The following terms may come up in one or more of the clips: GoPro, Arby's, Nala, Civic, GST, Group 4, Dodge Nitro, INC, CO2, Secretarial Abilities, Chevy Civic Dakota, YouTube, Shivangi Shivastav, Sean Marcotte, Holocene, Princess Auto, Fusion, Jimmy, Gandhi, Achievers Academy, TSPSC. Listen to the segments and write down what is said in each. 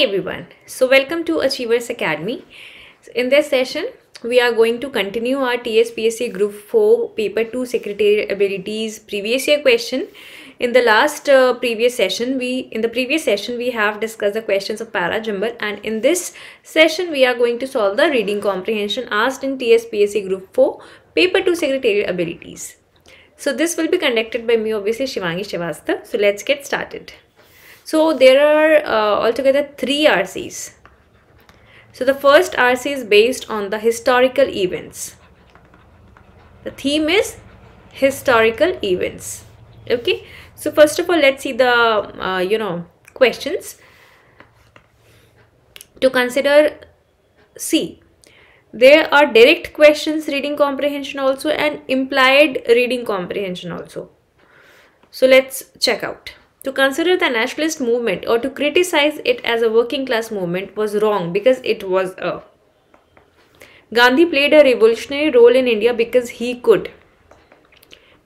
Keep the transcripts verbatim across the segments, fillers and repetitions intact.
Hi everyone, so welcome to Achievers Academy. So in this session we are going to continue our T S P S C group four paper two secretarial abilities previous year question. In the last uh, previous session we in the previous session we have discussed the questions of para jumble, and in this session we are going to solve the reading comprehension asked in T S P S C group four paper two secretarial abilities. So this will be conducted by me, obviously, Shivangi Shivastav. So let's get started. So there are uh, altogether three R Cs. So the first R C is based on the historical events. The theme is historical events. Okay. So first of all, let's see the uh, you know questions. To consider C, there are direct questions reading comprehension also and implied reading comprehension also. So let's check out. To consider the nationalist movement or to criticize it as a working class movement was wrong because it was a. Gandhi played a revolutionary role in India because he could.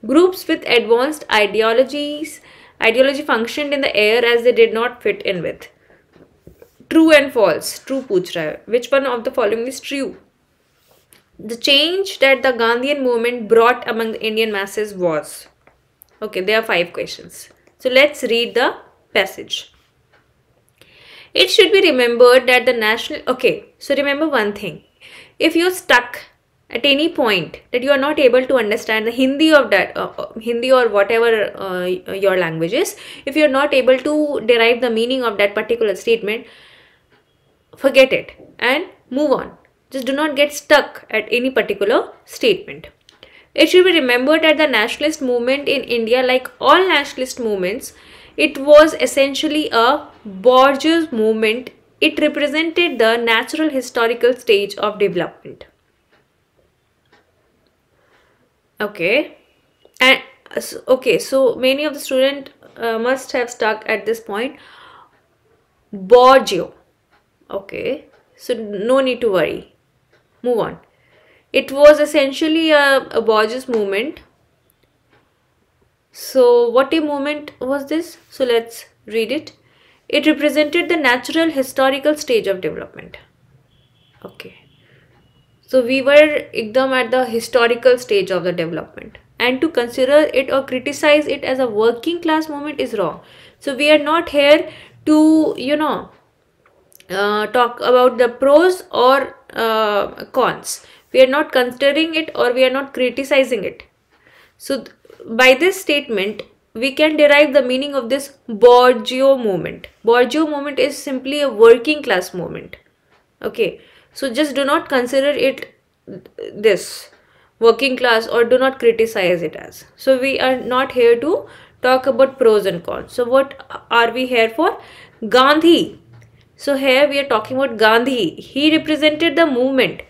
Groups with advanced ideologies, ideology functioned in the air as they did not fit in with. True and false. True pooch raha hai. Which one of the following is true? The change that the Gandhian movement brought among the Indian masses was. Okay, there are five questions. So let's read the passage. It should be remembered that the national... Okay, so remember one thing. If you're stuck at any point that you are not able to understand the Hindi of that, uh, Hindi or whatever uh, your language is, if you're not able to derive the meaning of that particular statement, forget it and move on. Just do not get stuck at any particular statement. It should be remembered that the nationalist movement in India, like all nationalist movements, it was essentially a bourgeois movement. It represented the natural historical stage of development. Okay, and okay, so many of the students uh, must have stuck at this point. Bourgeois. Okay, so no need to worry. Move on. It was essentially a, a bourgeois movement. So what a movement was this? So let's read it. It represented the natural historical stage of development. Okay. So we were ekdam at the historical stage of the development. And to consider it or criticize it as a working class movement is wrong. So we are not here to, you know, uh, talk about the pros or uh, cons. We are not considering it or we are not criticizing it. So by this statement, we can derive the meaning of this bourgeois movement. Bourgeois movement is simply a working class movement. Okay. So just do not consider it this working class or do not criticize it as. So we are not here to talk about pros and cons. So what are we here for? Gandhi. So here we are talking about Gandhi. He represented the movement.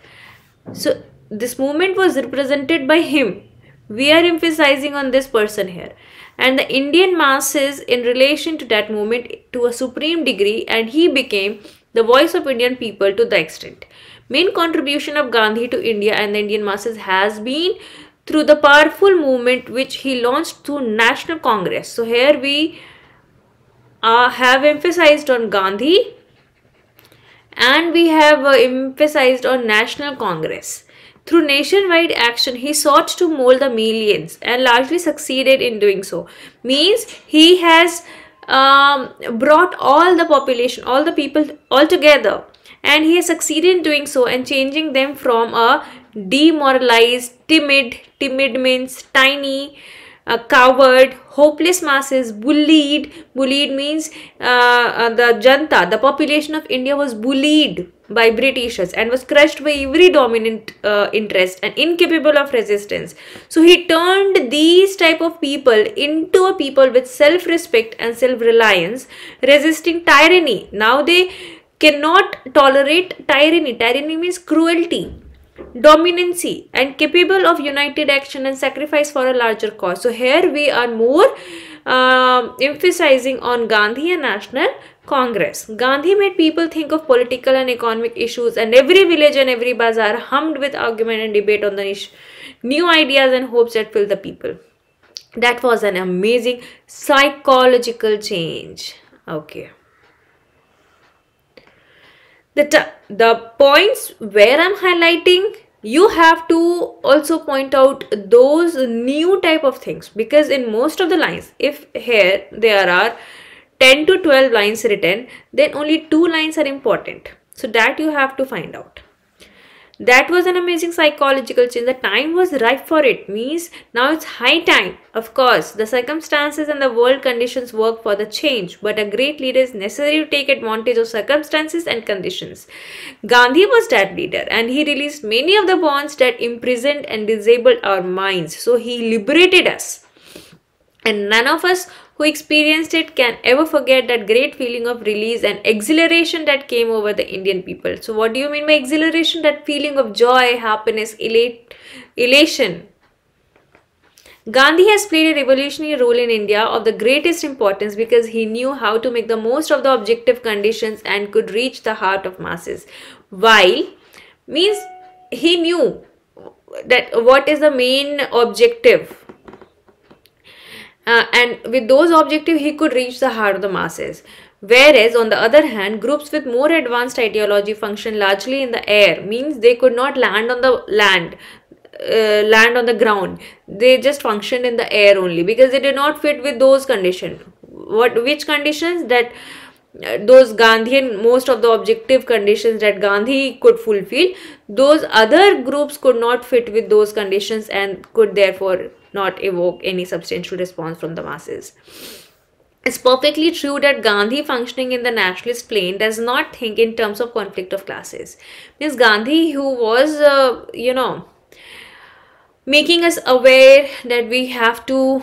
So this movement was represented by him. We are emphasizing on this person here, and the Indian masses in relation to that movement to a supreme degree, and he became the voice of Indian people to the extent. Main contribution of Gandhi to India and the Indian masses has been through the powerful movement which he launched through National Congress. So here we uh, have emphasized on Gandhi. And we have uh, emphasized on National Congress. Through nationwide action, he sought to mold the millions and largely succeeded in doing so. Means he has um, brought all the population, all the people all together, and he has succeeded in doing so and changing them from a demoralized, timid, timid means tiny, Uh, coward, hopeless masses, bullied. Bullied means uh, uh, the janta, the population of India was bullied by Britishers and was crushed by every dominant uh, interest and incapable of resistance. So he turned these type of people into a people with self-respect and self-reliance, resisting tyranny. Now they cannot tolerate tyranny. Tyranny means cruelty, dominancy, and capable of united action and sacrifice for a larger cause. So here we are more uh, emphasizing on Gandhi and National Congress. Gandhi made people think of political and economic issues, and every village and every bazaar hummed with argument and debate on the new ideas and hopes that filled the people. That was an amazing psychological change. Okay. the, the points where I'm highlighting, you have to also point out those new type of things, because in most of the lines, if here there are ten to twelve lines written, then only two lines are important. So that you have to find out. That was an amazing psychological change. The time was ripe for it. Means now it's high time. Of course, the circumstances and the world conditions work for the change, but a great leader is necessary to take advantage of circumstances and conditions. Gandhi was that leader, and he released many of the bonds that imprisoned and disabled our minds. So he liberated us. And none of us who experienced it can ever forget that great feeling of release and exhilaration that came over the Indian people. So what do you mean by exhilaration? That feeling of joy, happiness, elate, elation. Gandhi has played a revolutionary role in India of the greatest importance, because he knew how to make the most of the objective conditions and could reach the heart of masses. While means he knew that what is the main objective. Uh, and with those objectives, he could reach the heart of the masses. Whereas, on the other hand, groups with more advanced ideology function largely in the air. Means they could not land on the land, uh, land on the ground. They just functioned in the air only, because they did not fit with those conditions. What, which conditions? That uh, those Gandhian, most of the objective conditions that Gandhi could fulfill, those other groups could not fit with those conditions and could therefore not evoke any substantial response from the masses. It's perfectly true that Gandhi, functioning in the nationalist plane, does not think in terms of conflict of classes. Means Gandhi, who was, uh, you know, making us aware that we have to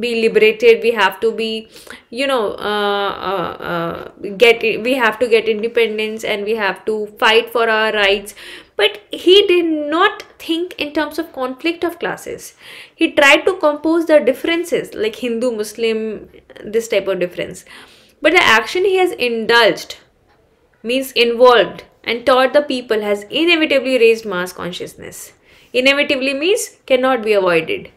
be liberated, we have to be, you know, uh, uh, uh, get, we have to get independence, and we have to fight for our rights. But he did not think in terms of conflict of classes. He tried to compose the differences, like Hindu, Muslim, this type of difference. But the action he has indulged, means involved and taught the people, has inevitably raised mass consciousness. Inevitably means cannot be avoided.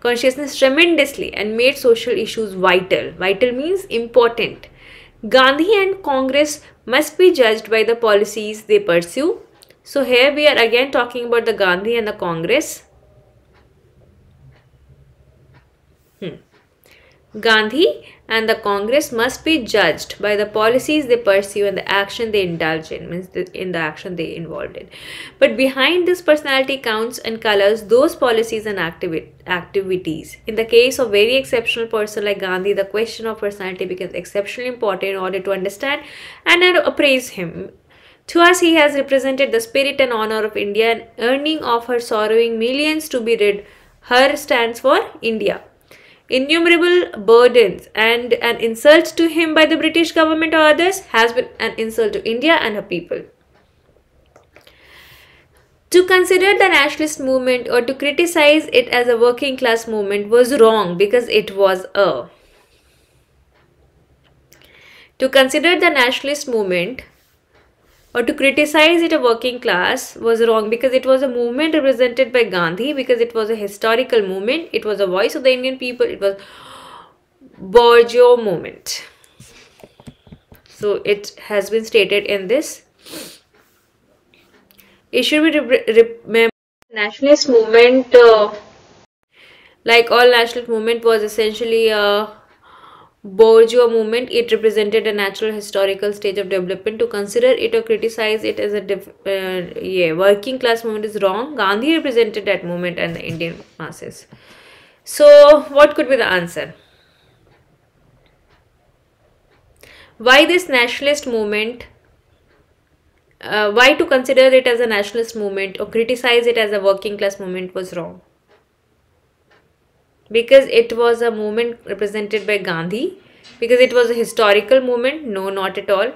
Consciousness tremendously, and made social issues vital. Vital means important. Gandhi and Congress must be judged by the policies they pursue. So here we are again talking about the Gandhi and the Congress. Hmm. Gandhi and the Congress must be judged by the policies they pursue and the action they indulge in, means in the action they involved in. But behind this personality counts and colors those policies and activi activities. In the case of very exceptional person like Gandhi, the question of personality becomes exceptionally important in order to understand and appraise him. To us, he has represented the spirit and honor of India, and earning of her sorrowing millions to be rid. Her stands for India. Innumerable burdens and an insult to him by the British government or others has been an insult to India and her people. To consider the nationalist movement or to criticize it as a working class movement was wrong, because it was a. To consider the nationalist movement or to criticize it a working class was wrong, because it was a movement represented by Gandhi, because it was a historical movement, it was a voice of the Indian people, it was bourgeois movement. So it has been stated in this. It should be remembered, nationalist movement, uh, like all nationalist movement, was essentially a bourgeois movement. It represented a natural historical stage of development. To consider it or criticize it as a def uh, yeah, working class movement is wrong. Gandhi represented that movement and the Indian masses. So what could be the answer? Why this nationalist movement? Uh, why to consider it as a nationalist movement or criticize it as a working class movement was wrong? Because it was a movement represented by Gandhi, because it was a historical movement, no, not at all.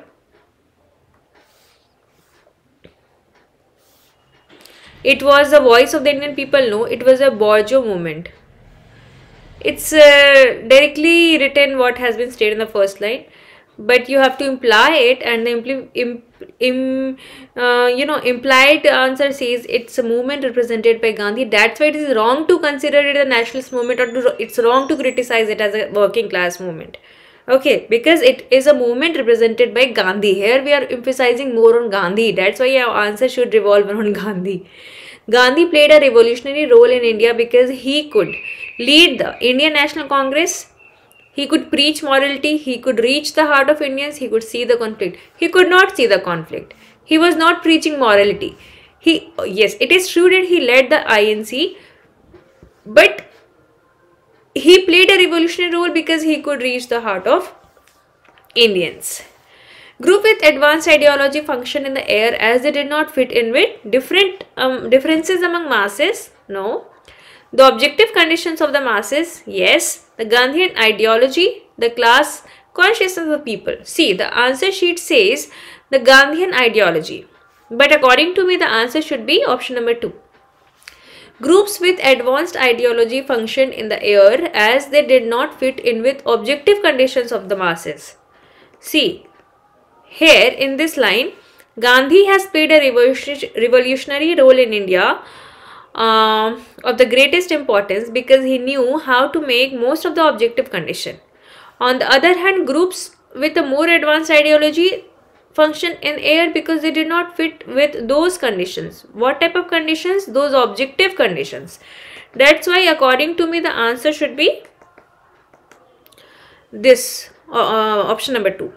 It was the voice of the Indian people, no, it was a bourgeois movement. It's uh, directly written what has been stated in the first line, but you have to imply it, and the impl imp im uh, you know implied answer says it's a movement represented by Gandhi. That's why it is wrong to consider it a nationalist movement, or to, it's wrong to criticize it as a working class movement. Okay, because it is a movement represented by Gandhi. Here we are emphasizing more on Gandhi. That's why our answer should revolve around Gandhi. Gandhi played a revolutionary role in India because he could lead the Indian National Congress, he could preach morality, he could reach the heart of Indians, he could see the conflict. He could not see the conflict. He was not preaching morality. He, yes, it is true that he led the I N C, but he played a revolutionary role because he could reach the heart of Indians. Group with advanced ideology functioned in the air as they did not fit in with different um, differences among masses. No. The objective conditions of the masses. Yes. The Gandhian ideology. The class consciousness of the people. See, the answer sheet says the Gandhian ideology. But according to me, the answer should be option number two. Groups with advanced ideology functioned in the air as they did not fit in with objective conditions of the masses. See. Here in this line, Gandhi has played a revolutionary role in India uh, of the greatest importance because he knew how to make most of the objective condition. On the other hand, groups with a more advanced ideology function in air because they did not fit with those conditions. What type of conditions? Those objective conditions. That's why according to me the answer should be this uh, option number two.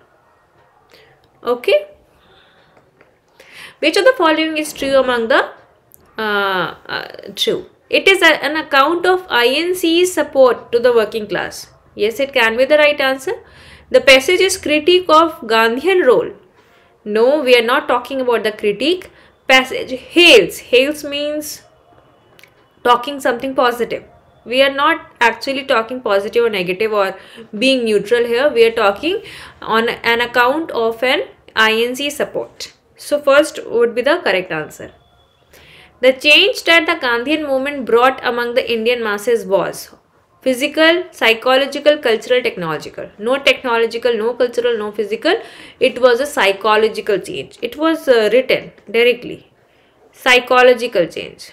Okay, which of the following is true among the uh, uh, true? It is a, an account of I N C's support to the working class. Yes, it can be the right answer. The passage is critique of Gandhian role. No, we are not talking about the critique. Passage hails. Hails means talking something positive. We are not actually talking positive or negative or being neutral here. We are talking on an account of an I N C support. So first would be the correct answer. The change that the Gandhian movement brought among the Indian masses was physical, psychological, cultural, technological. No technological, no cultural, no physical. It was a psychological change. It was uh, written directly. Psychological change.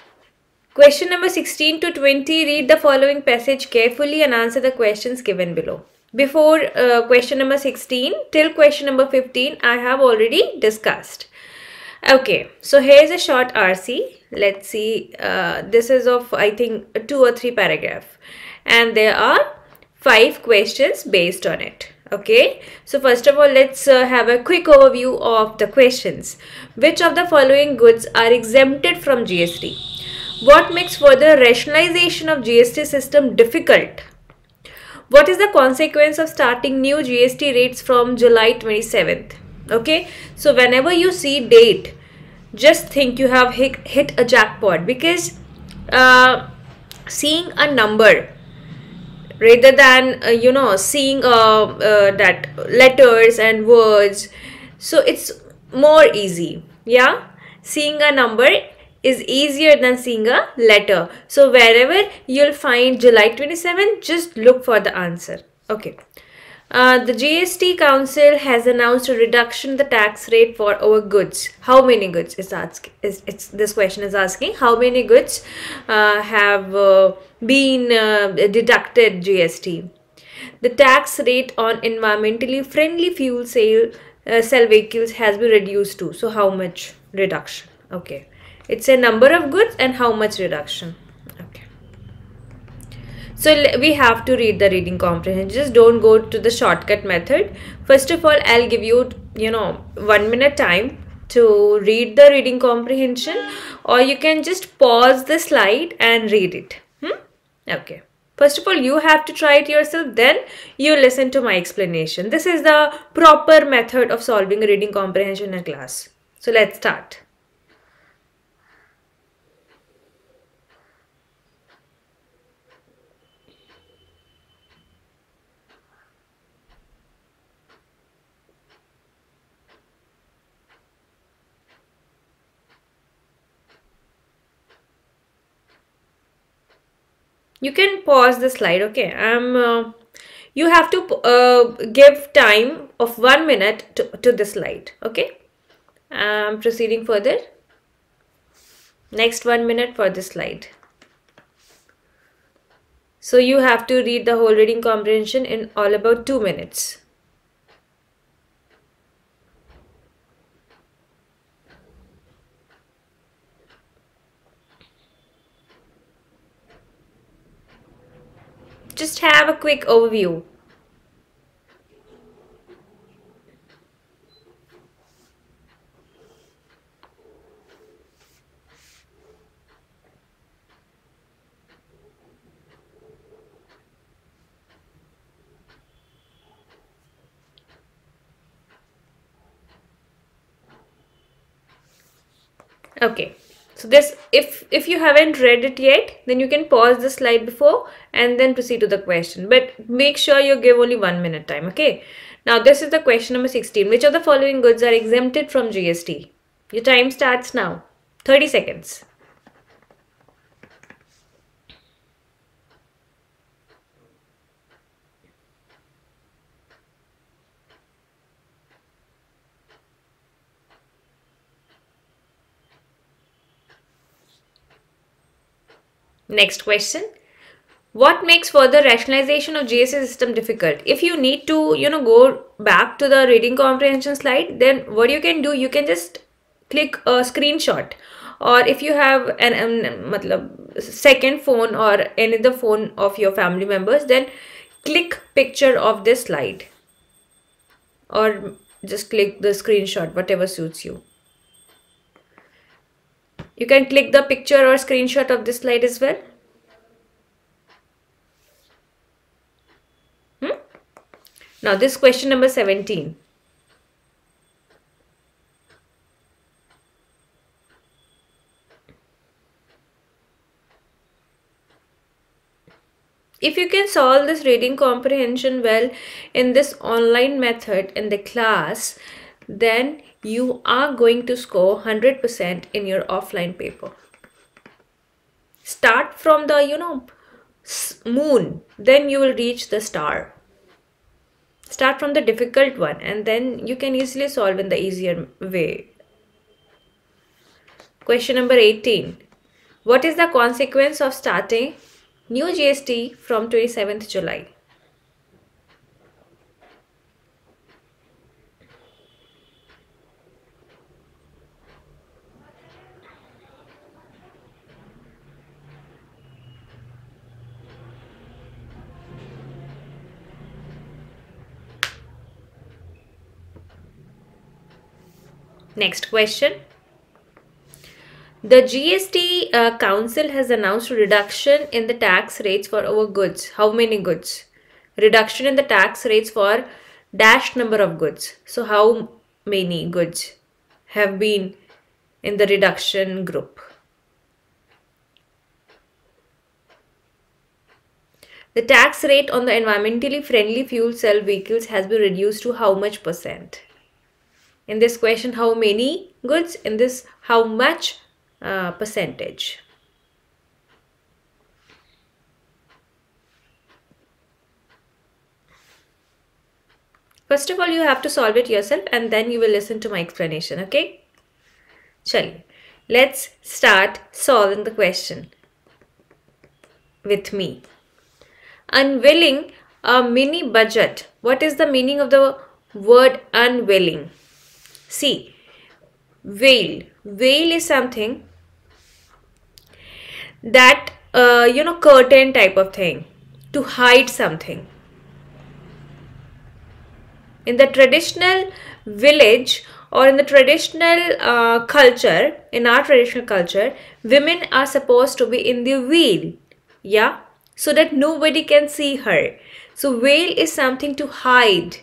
Question number sixteen to twenty, read the following passage carefully and answer the questions given below. Before uh, question number sixteen till question number fifteen, I have already discussed. Okay, so here's a short R C. Let's see, uh, this is of I think two or three paragraph. And there are five questions based on it. Okay, so first of all, let's uh, have a quick overview of the questions. Which of the following goods are exempted from G S T? What makes further rationalization of G S T system difficult? What is the consequence of starting new G S T rates from July twenty-seventh? Okay, so whenever you see date, just think you have hit, hit a jackpot because uh, seeing a number rather than uh, you know seeing uh, uh, that letters and words, so it's more easy. Yeah, seeing a number is easier than seeing a letter. So wherever you'll find July twenty-seventh, just look for the answer. Okay, uh, the G S T Council has announced a reduction in the tax rate for our goods. How many goods is asking? Is it's this question is asking how many goods uh, have uh, been uh, deducted G S T? The tax rate on environmentally friendly fuel sale uh, cell vehicles has been reduced to. So how much reduction? Okay. It's a number of goods and how much reduction. Okay. So we have to read the reading comprehension. Just don't go to the shortcut method. First of all, I'll give you, you know, one minute time to read the reading comprehension, or you can just pause the slide and read it. Hmm? Okay. First of all, you have to try it yourself. Then you listen to my explanation. This is the proper method of solving reading comprehension in class. So let's start. You can pause the slide. Okay, I'm uh, you have to uh, give time of one minute to, to the slide. Okay, I'm proceeding further. Next one minute for the slide. So you have to read the whole reading comprehension in all about two minutes. just have a quick overview. Okay, so this, if if you haven't read it yet, then you can pause the slide before and then proceed to the question, but make sure you give only one minute time. Okay, now this is the question number sixteen. Which of the following goods are exempted from G S T? Your time starts now. thirty seconds. Next question. What makes further rationalization of G S T system difficult? If you need to, you know, go back to the reading comprehension slide, then what you can do, you can just click a screenshot, or if you have an, an matlab, second phone or any other phone of your family members, then click picture of this slide or just click the screenshot, whatever suits you. You can click the picture or screenshot of this slide as well. Hmm? Now this question number seventeen. If you can solve this reading comprehension well in this online method in the class, then you are going to score one hundred percent in your offline paper. Start from the, you know, moon, then you will reach the star. Start from the difficult one and then you can easily solve in the easier way. Question number eighteen. What is the consequence of starting new G S T from twenty-seventh July? Next question. The G S T uh, Council has announced reduction in the tax rates for our goods. How many goods? Reduction in the tax rates for dash number of goods. So how many goods have been in the reduction group? The tax rate on the environmentally friendly fuel cell vehicles has been reduced to how much percent? In this question, how many goods? In this, how much uh, percentage? First of all, you have to solve it yourself and then you will listen to my explanation, okay? Chaliye, let's start solving the question with me. Unveiling a mini budget. What is the meaning of the word unveiling? See, veil. Veil is something that, uh, you know, curtain type of thing to hide something. In the traditional village or in the traditional uh, culture, in our traditional culture, women are supposed to be in the veil, yeah, so that nobody can see her. So veil is something to hide.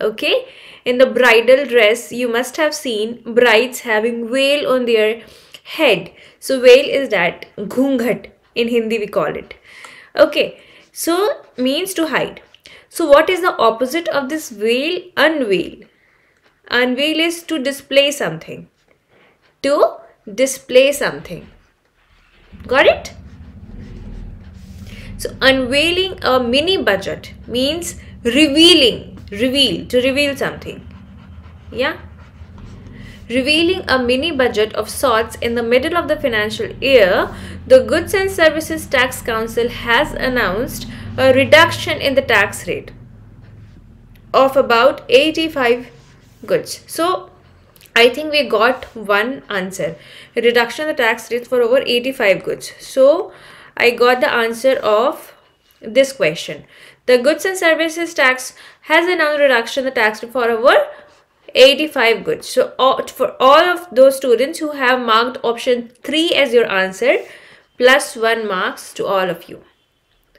Okay, in the bridal dress, you must have seen brides having veil on their head. So veil is that ghunghat, in Hindi we call it. Okay, so means to hide. So what is the opposite of this veil? Unveil. Unveil is to display something. To display something. Got it? So unveiling a mini budget means revealing. Reveal, to reveal something, yeah. Revealing a mini budget of sorts in the middle of the financial year, the Goods and Services Tax Council has announced a reduction in the tax rate of about eighty-five goods. So, I think we got one answer. Reduction in the tax rates for over eighty-five goods. So, I got the answer of this question. The goods and services tax has announced reduction in the tax for over eighty-five goods. So all, for all of those students who have marked option three as your answer, plus one marks to all of you.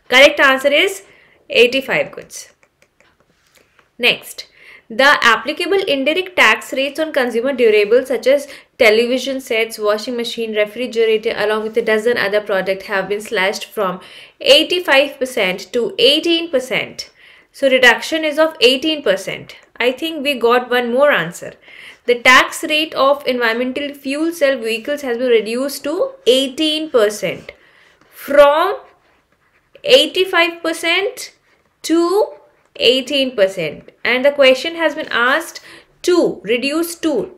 Correct answer is eighty-five goods. Next, the applicable indirect tax rates on consumer durables such as television sets, washing machine, refrigerator, along with a dozen other products have been slashed from eighty-five percent to eighteen percent. So reduction is of eighteen percent. I think we got one more answer. The tax rate of environmental fuel cell vehicles has been reduced to eighteen percent from eighty-five percent to eighteen percent, and the question has been asked to reduce to.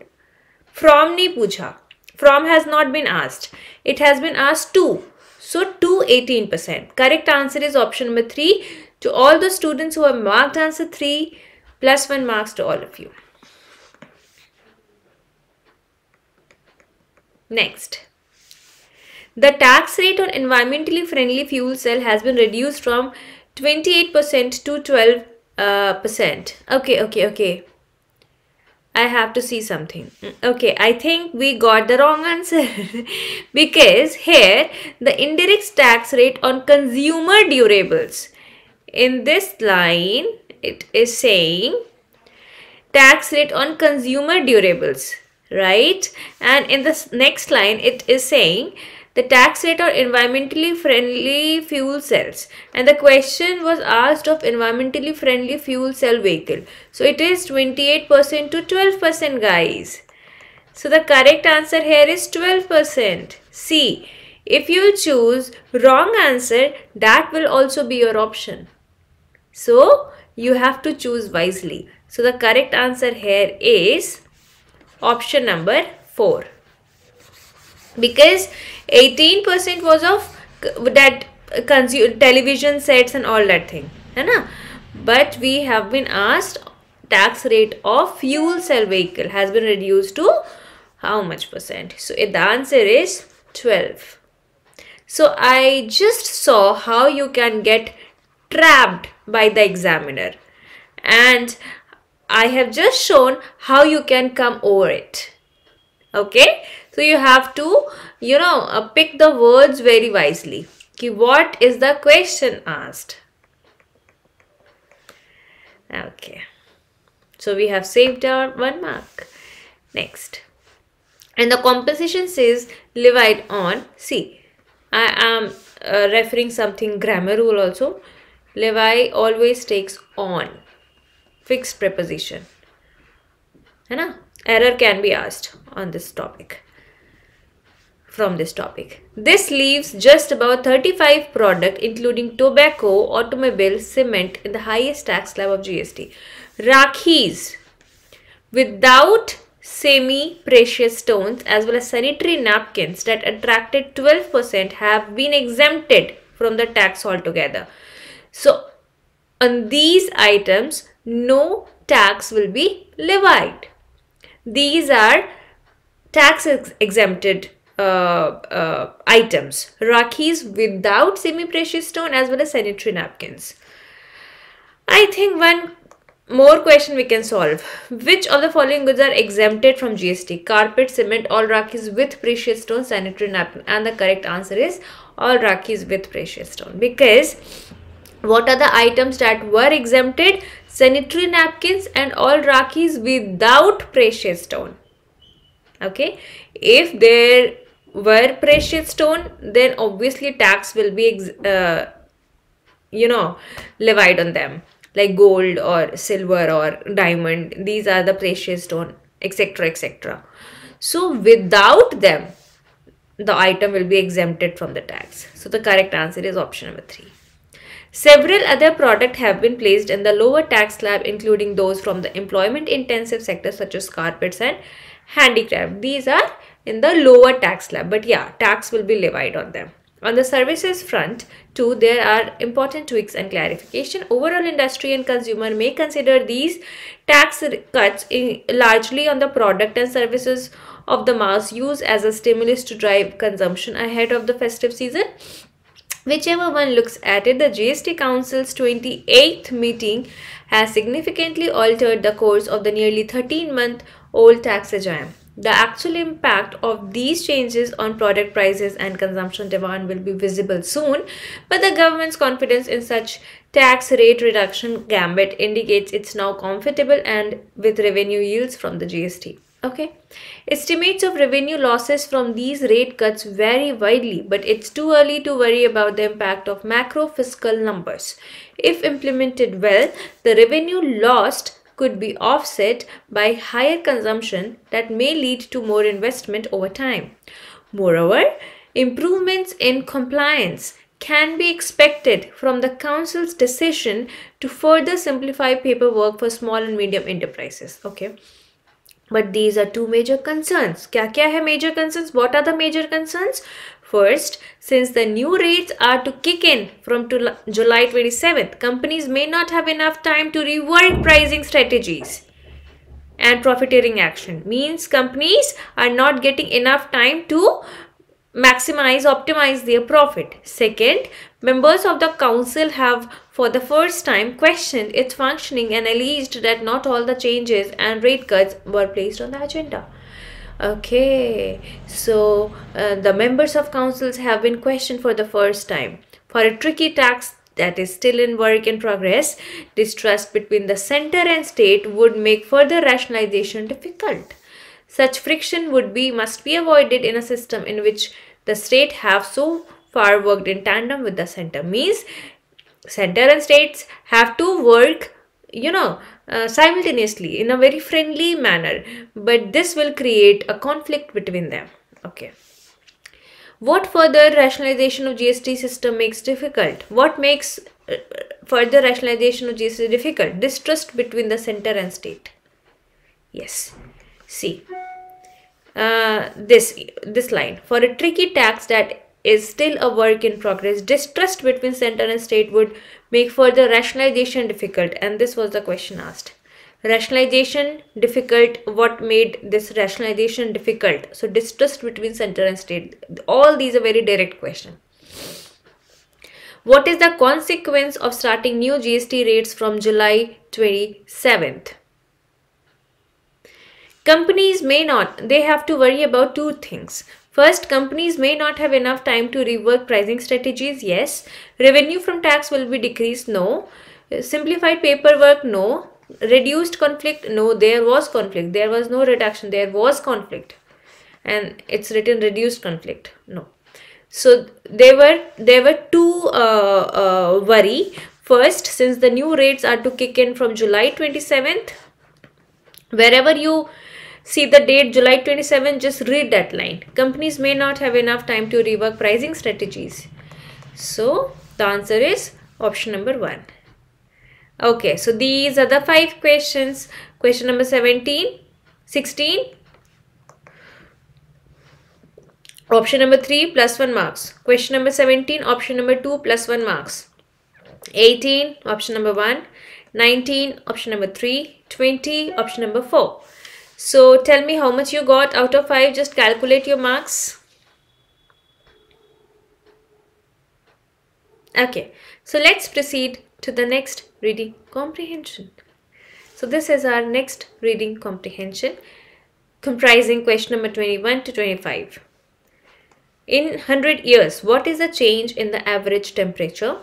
From ni pucha, from has not been asked, it has been asked to, so to eighteen percent. Correct answer is option number three. To all the students who have marked answer three, plus one marks to all of you. Next, the tax rate on environmentally friendly fuel cell has been reduced from twenty-eight percent to twelve percent. Uh, okay, okay, okay. I have to see something. Okay, I think we got the wrong answer. Because here, the indirect tax rate on consumer durables. In this line, it is saying tax rate on consumer durables, right? And in the next line, it is saying the tax rate on environmentally friendly fuel cells, and the question was asked of environmentally friendly fuel cell vehicle. So it is twenty-eight percent to twelve percent, guys. So the correct answer here is twelve percent. See, if you choose wrong answer, that will also be your option. So you have to choose wisely. So the correct answer here is option number four. Because eighteen percent was of that consumer television sets and all that thing, hai na? But we have been asked tax rate of fuel cell vehicle has been reduced to how much percent? So the answer is twelve. So I just saw how you can get trapped by the examiner, and I have just shown how you can come over it. Okay, so you have to, you know, uh, pick the words very wisely. Ki what is the question asked? Okay, so we have saved our one mark. Next, and the composition says levied on. See, I am uh, referring something grammar rule also. Levy always takes on fixed preposition. Hai na? Error can be asked on this topic, from this topic. This leaves just about thirty-five products including tobacco, automobile, cement in the highest tax slab of G S T. Rakhis without semi-precious stones as well as sanitary napkins that attracted twelve percent have been exempted from the tax altogether. So on these items, no tax will be levied. These are tax ex exempted uh, uh, items. Rakhis without semi-precious stone as well as sanitary napkins. I think one more question we can solve. Which of the following goods are exempted from G S T? Carpet, cement, all rakhis with precious stone, sanitary napkin. And the correct answer is all rakhis with precious stone. Because what are the items that were exempted? Sanitary napkins and all rakhis without precious stone. Okay, if there were precious stone, then obviously tax will be, ex uh, you know, levied on them, like gold or silver or diamond. These are the precious stone, et cetera, et cetera. So without them, the item will be exempted from the tax. So the correct answer is option number three. Several other products have been placed in the lower tax slab, including those from the employment intensive sector such as carpets and handicraft. These are in the lower tax slab, but yeah, tax will be levied on them. On the services front too, there are important tweaks and clarification. Overall, industry and consumer may consider these tax cuts in largely on the product and services of the mass use as a stimulus to drive consumption ahead of the festive season. Whichever one looks at it, the G S T Council's twenty-eighth meeting has significantly altered the course of the nearly thirteen-month-old tax regime. The actual impact of these changes on product prices and consumption demand will be visible soon, but the government's confidence in such tax rate reduction gambit indicates it's now comfortable and with revenue yields from the G S T. Okay, estimates of revenue losses from these rate cuts vary widely, but it's too early to worry about the impact of macro fiscal numbers. If implemented well, the revenue lost could be offset by higher consumption that may lead to more investment over time. Moreover, improvements in compliance can be expected from the Council's decision to further simplify paperwork for small and medium enterprises. Okay, but these are two major concerns. Kya kya hai major concerns? What are the major concerns? First, since the new rates are to kick in from July twenty-seventh, companies may not have enough time to rework pricing strategies and profiteering action. Means companies are not getting enough time to maximize, optimize their profit. Second, members of the council have for the first time questioned its functioning and alleged that not all the changes and rate cuts were placed on the agenda. Okay, so uh, the members of councils have been questioned for the first time for a tricky tax that is still in work in progress. Distrust between the center and state would make further rationalization difficult. Such friction would be must be avoided in a system in which the state have so far worked in tandem with the center. Means center and states have to work, you know, uh, simultaneously in a very friendly manner, but this will create a conflict between them. Okay, what further rationalization of G S T system makes difficult? What makes uh, further rationalization of G S T difficult? Distrust between the center and state. Yes, see uh, this this line, for a tricky tax that is still a work in progress, distrust between center and state would make further rationalization difficult. And this was the question asked. Rationalization difficult, what made this rationalization difficult? So distrust between center and state, all these are very direct question. What is the consequence of starting new G S T rates from July twenty-seventh? Companies may not, they have to worry about two things. First, companies may not have enough time to rework pricing strategies. Yes. Revenue from tax will be decreased. No. Simplified paperwork. No. Reduced conflict. No. There was conflict. There was no reduction. There was conflict. And it's written reduced conflict. No. So there were, there were two uh, uh, worry. First, since the new rates are to kick in from July twenty-seventh, wherever you see the date July twenty-seventh, just read that line. Companies may not have enough time to rework pricing strategies. So the answer is option number one. Okay, so these are the five questions. Question number seventeen, sixteen. Option number three plus one marks. Question number seventeen, option number two plus one marks. eighteen, option number one. nineteen, option number three. twenty, option number four. So tell me how much you got out of five. Just calculate your marks. Okay, so let's proceed to the next reading comprehension. So this is our next reading comprehension, comprising question number twenty-one to twenty-five. In one hundred years, what is the change in the average temperature?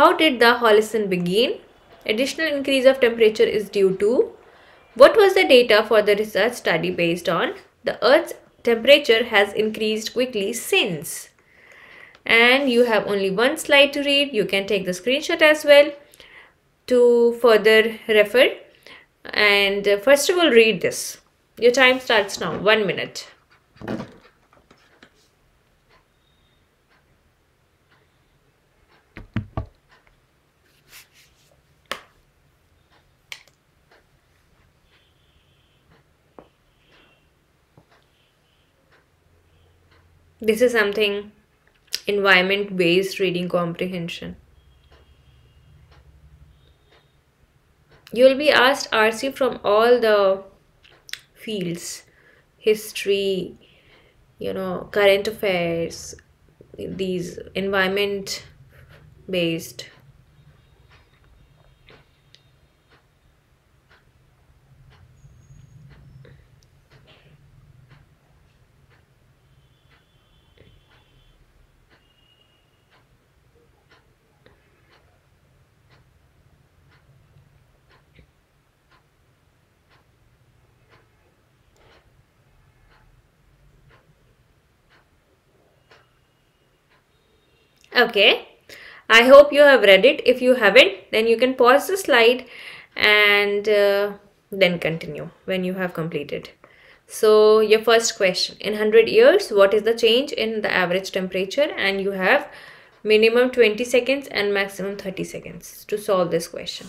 How did the Holocene begin? Additional increase of temperature is due to. What was the data for the research study based on? The Earth's temperature has increased quickly since. And you have only one slide to read. You can take the screenshot as well to further refer. And first of all, read this. Your time starts now. One minute. This is something environment-based reading comprehension. You will be asked R C from all the fields, history, you know, current affairs, these environment based Okay, I hope you have read it. If you haven't, then you can pause the slide and uh, then continue when you have completed. So your first question, in one hundred years, what is the change in the average temperature? And you have minimum twenty seconds and maximum thirty seconds to solve this question.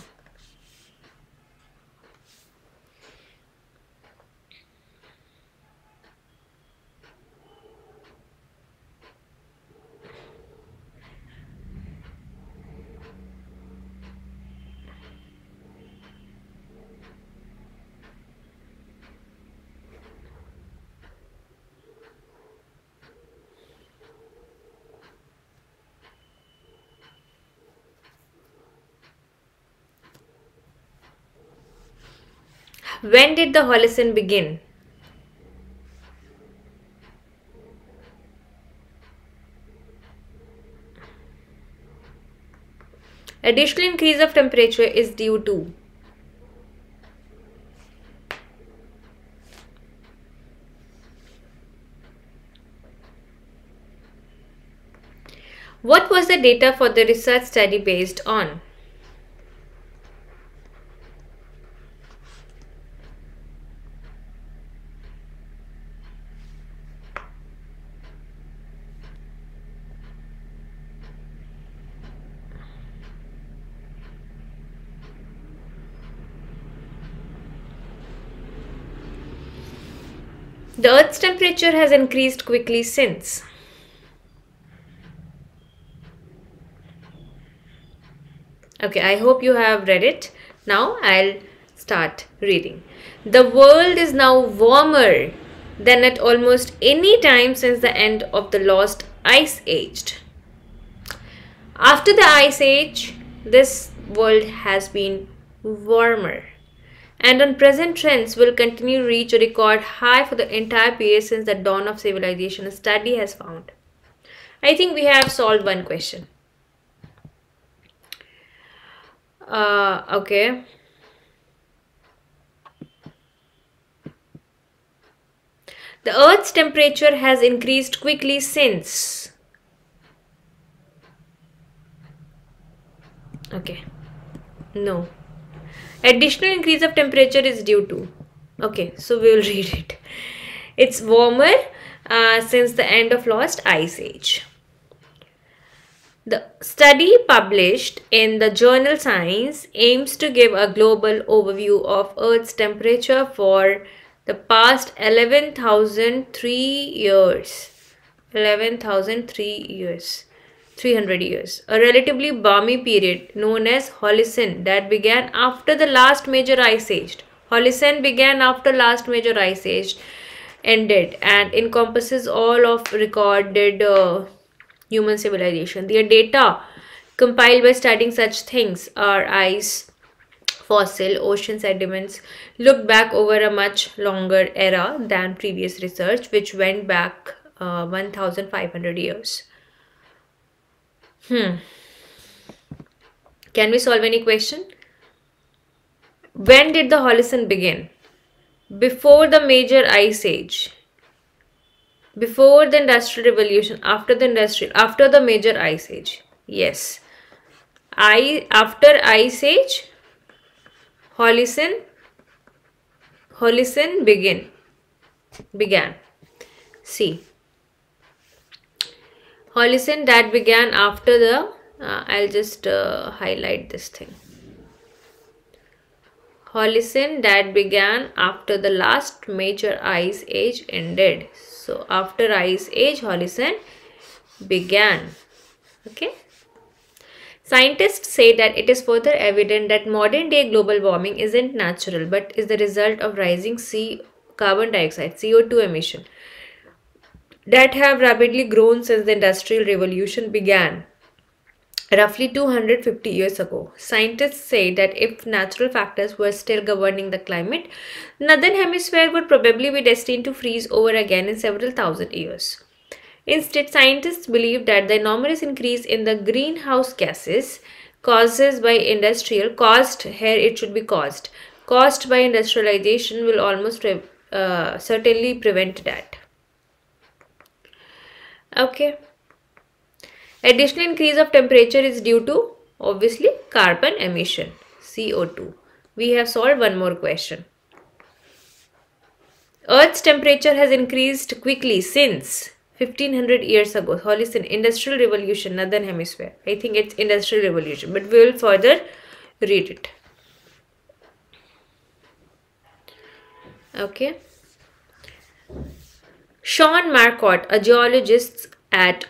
When did the Holocene begin? Additional increase of temperature is due to what was the data for the research study based on? The Earth's temperature has increased quickly since. Okay, I hope you have read it. Now I'll start reading. The world is now warmer than at almost any time since the end of the last ice age. After the ice age, this world has been warmer. And on present trends will continue to reach a record high for the entire period since the dawn of civilization, a study has found. I think we have solved one question. Uh, okay. The Earth's temperature has increased quickly since. Okay. No. Additional increase of temperature is due to. Okay, so we will read it. It's warmer uh, since the end of last ice age. The study published in the journal Science aims to give a global overview of Earth's temperature for the past eleven thousand three years. eleven thousand three years. three hundred years, a relatively balmy period known as Holocene that began after the last major ice age. Holocene began after last major ice age ended and encompasses all of recorded uh, human civilization. The data compiled by studying such things are ice, fossil, ocean sediments, look back over a much longer era than previous research, which went back uh, one thousand five hundred years. Hmm. Can we solve any question? When did the Holocene begin? Before the major ice age. Before the Industrial Revolution. After the industrial. After the major ice age. Yes. I after ice age. Holocene. Holocene begin. Began. See. Holocene that began after the, uh, I'll just uh, highlight this thing. Holocene that began after the last major ice age ended. So after ice age, Holocene began. Okay. Scientists say that it is further evident that modern day global warming isn't natural, but is the result of rising sea carbon dioxide, C O two emission. that have rapidly grown since the Industrial Revolution began roughly two hundred fifty years ago. Scientists say that if natural factors were still governing the climate, northern hemisphere would probably be destined to freeze over again in several thousand years. Instead, scientists believe that the enormous increase in the greenhouse gases causes by industrial caused here it should be caused caused by industrialization will almost uh, certainly prevent that. Okay. Additional increase of temperature is due to obviously carbon emission, C O two. We have solved one more question. Earth's temperature has increased quickly since fifteen hundred years ago. Holocene, Industrial Revolution, Northern Hemisphere. I think it's Industrial Revolution, but we will further read it. Okay. Sean Marcotte, a geologist at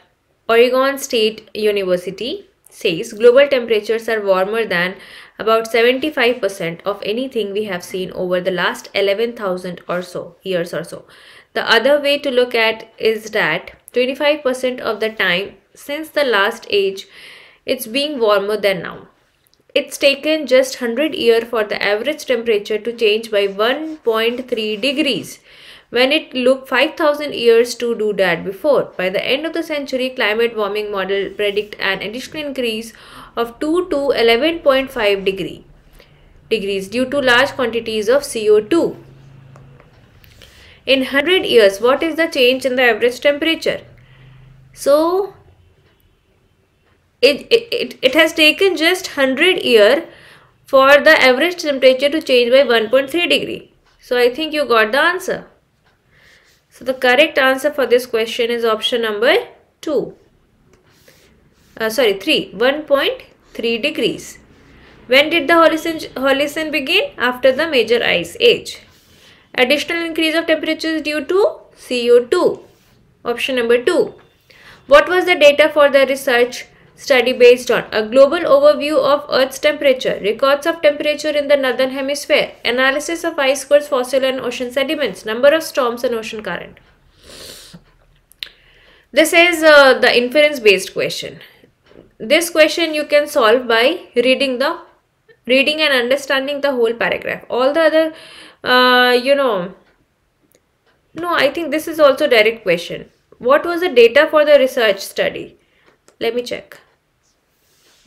Oregon State University, says global temperatures are warmer than about seventy-five percent of anything we have seen over the last eleven thousand or so years or so. The other way to look at is that twenty-five percent of the time since the last age, it's being warmer than now. It's taken just one hundred years for the average temperature to change by one point three degrees. When it took five thousand years to do that before. By the end of the century, climate warming model predict an additional increase of two to eleven point five degree, degrees due to large quantities of C O two. In one hundred years, what is the change in the average temperature? So, it, it, it, it has taken just one hundred years for the average temperature to change by one point three degree. So, I think you got the answer. So the correct answer for this question is option number two. Uh, sorry, three. one point three degrees. When did the Holocene, Holocene begin? After the major ice age. Additional increase of temperature is due to C O two. Option number two. What was the data for the research study based on? A global overview of Earth's temperature, records of temperature in the northern hemisphere, analysis of ice cores, fossil and ocean sediments, number of storms and ocean current. This is uh, the inference based question. This question you can solve by reading the reading and understanding the whole paragraph. All the other uh, you know no I think this is also direct question. What was the data for the research study? Let me check.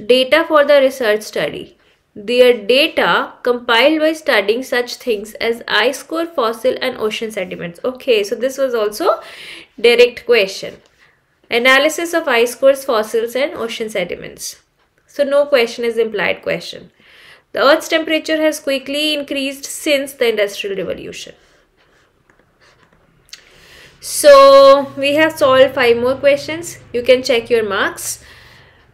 Data for the research study. Their data compiled by studying such things as ice core, fossil and ocean sediments. Okay, so this was also direct question. Analysis of ice cores, fossils and ocean sediments. So no question is implied question. The Earth's temperature has quickly increased since the Industrial Revolution. So, we have solved five more questions. You can check your marks.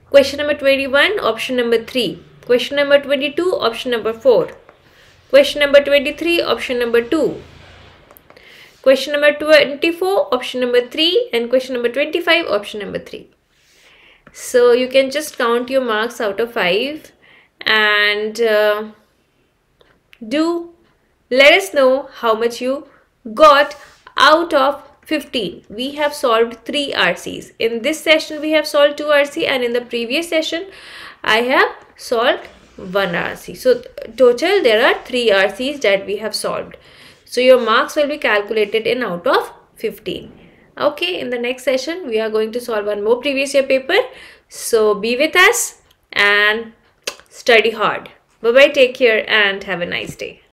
Question number twenty-one, option number three. Question number twenty-two, option number four. Question number twenty-three, option number two. Question number twenty-four, option number three. And question number twenty-five, option number three. So, you can just count your marks out of five. And uh, do let us know how much you got out of fifteen. We have solved three R Cs. In this session we have solved two R C, and in the previous session I have solved one R C. So total there are three R Cs that we have solved. So your marks will be calculated in out of fifteen. Okay, in the next session we are going to solve one more previous year paper. So be with us and study hard. Bye bye, take care and have a nice day.